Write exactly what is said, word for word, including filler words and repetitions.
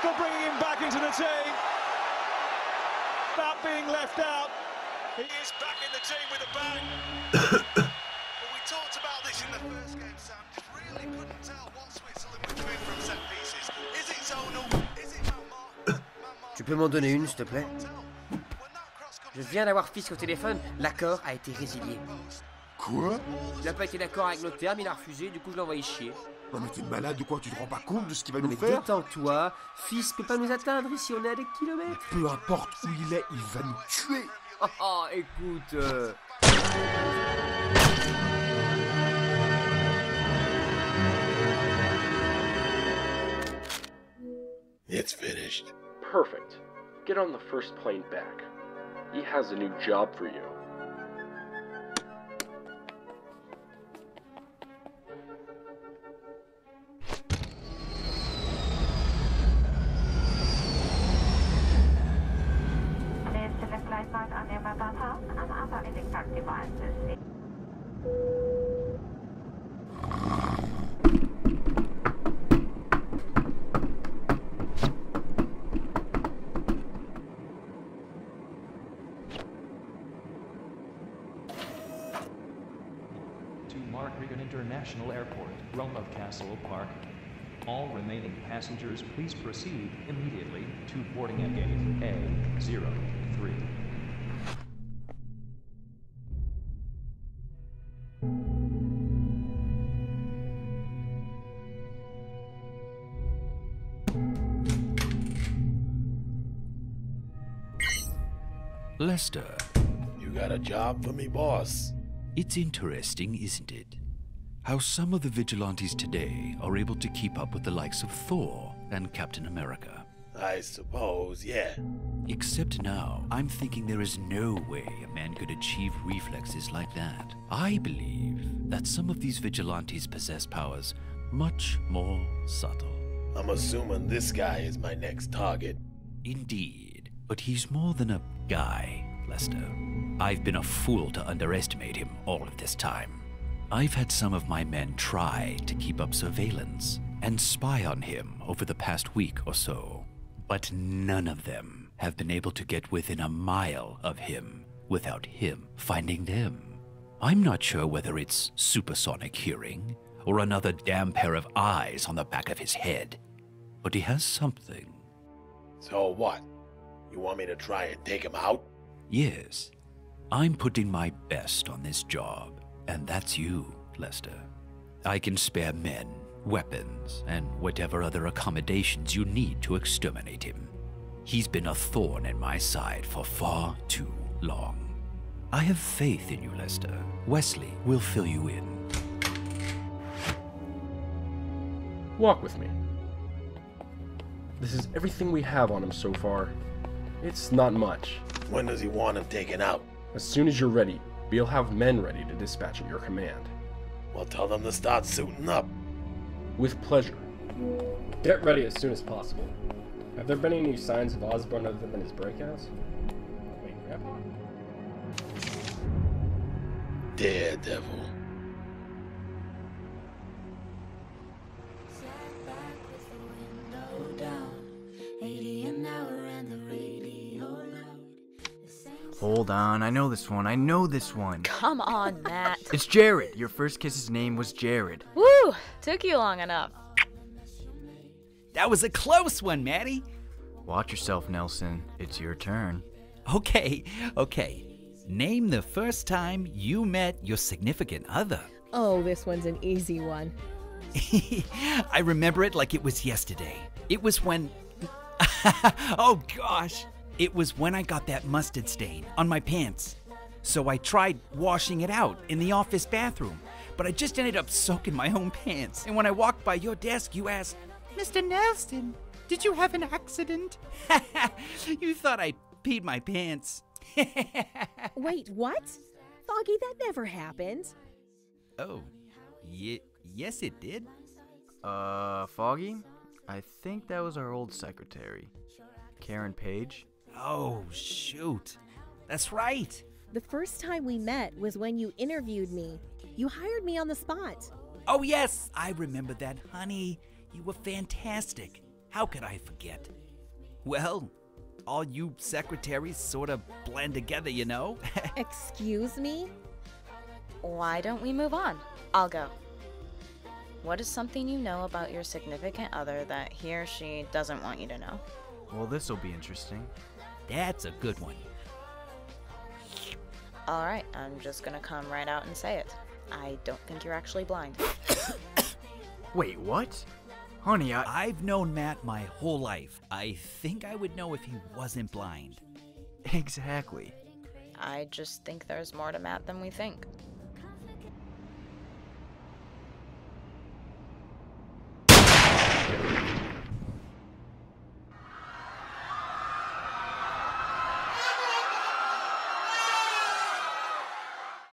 for bringing him back into the team. That being left out, he is back in the team with a bang. Well, we talked about this in the first game, Sam. Just really couldn't tell what Switzerland were doing from set pieces. Is it zonal? Is it man-mark? Tu peux m'en donner une, s'il te plaît? Je viens d'avoir Fisk au téléphone. L'accord a été résilié. Quoi? Il n'a pas été d'accord avec nos termes, il a refusé, du coup je l'ai envoyé chier. Non mais t'es malade ou quoi? Tu te rends pas compte de ce qu'il va nous mais faire? Mais détends-toi, Fisk peut pas nous atteindre ici, on est à des kilomètres. Peu importe où il est, il va nous tuer. Oh, oh écoute... Euh... It's finished. Perfect. Get on the first plane back. He has a new job for you. To Mark Regan International Airport, Rum of Castle Park. All remaining passengers please proceed immediately to boarding at gate A zero three. Lester. You got a job for me, boss. It's interesting, isn't it? How some of the vigilantes today are able to keep up with the likes of Thor and Captain America. I suppose, yeah. Except now, I'm thinking there is no way a man could achieve reflexes like that. I believe that some of these vigilantes possess powers much more subtle. I'm assuming this guy is my next target. Indeed. But he's more than a guy, Lester. I've been a fool to underestimate him all of this time. I've had some of my men try to keep up surveillance and spy on him over the past week or so, but none of them have been able to get within a mile of him without him finding them. I'm not sure whether it's supersonic hearing or another damn pair of eyes on the back of his head, but he has something. So what? You want me to try and take him out? Yes. I'm putting my best on this job, and that's you, Lester. I can spare men, weapons, and whatever other accommodations you need to exterminate him. He's been a thorn in my side for far too long. I have faith in you, Lester. Wesley will fill you in. Walk with me. This is everything we have on him so far. It's not much. When does he want him taken out? As soon as you're ready, we'll have men ready to dispatch at your command. Well, tell them to start suiting up. With pleasure. Get ready as soon as possible. Have there been any signs of Osborne other than his breakouts? Wait, grab on. Daredevil. Hold on, I know this one, I know this one. Come on, Matt. It's Jared. Your first kiss's name was Jared. Woo! Took you long enough. That was a close one, Maddie. Watch yourself, Nelson. It's your turn. Okay, okay. Name the first time you met your significant other. Oh, this one's an easy one. I remember it like it was yesterday. It was when... Oh, gosh. It was when I got that mustard stain on my pants. So I tried washing it out in the office bathroom, but I just ended up soaking my own pants. And when I walked by your desk, you asked, "Mister Nelson, did you have an accident?" You thought I peed my pants. Wait, what? Foggy, that never happened. Oh, y- yes it did. Uh, Foggy? I think that was our old secretary, Karen Page. Oh, shoot. That's right. The first time we met was when you interviewed me. You hired me on the spot. Oh, yes. I remember that, honey. You were fantastic. How could I forget? Well, all you secretaries sort of blend together, you know? Excuse me? Why don't we move on? I'll go. What is something you know about your significant other that he or she doesn't want you to know? Well, this'll be interesting. That's a good one. Alright, I'm just gonna come right out and say it. I don't think you're actually blind. Wait, what? Honey, I- I've known Matt my whole life. I think I would know if he wasn't blind. Exactly. I just think there's more to Matt than we think.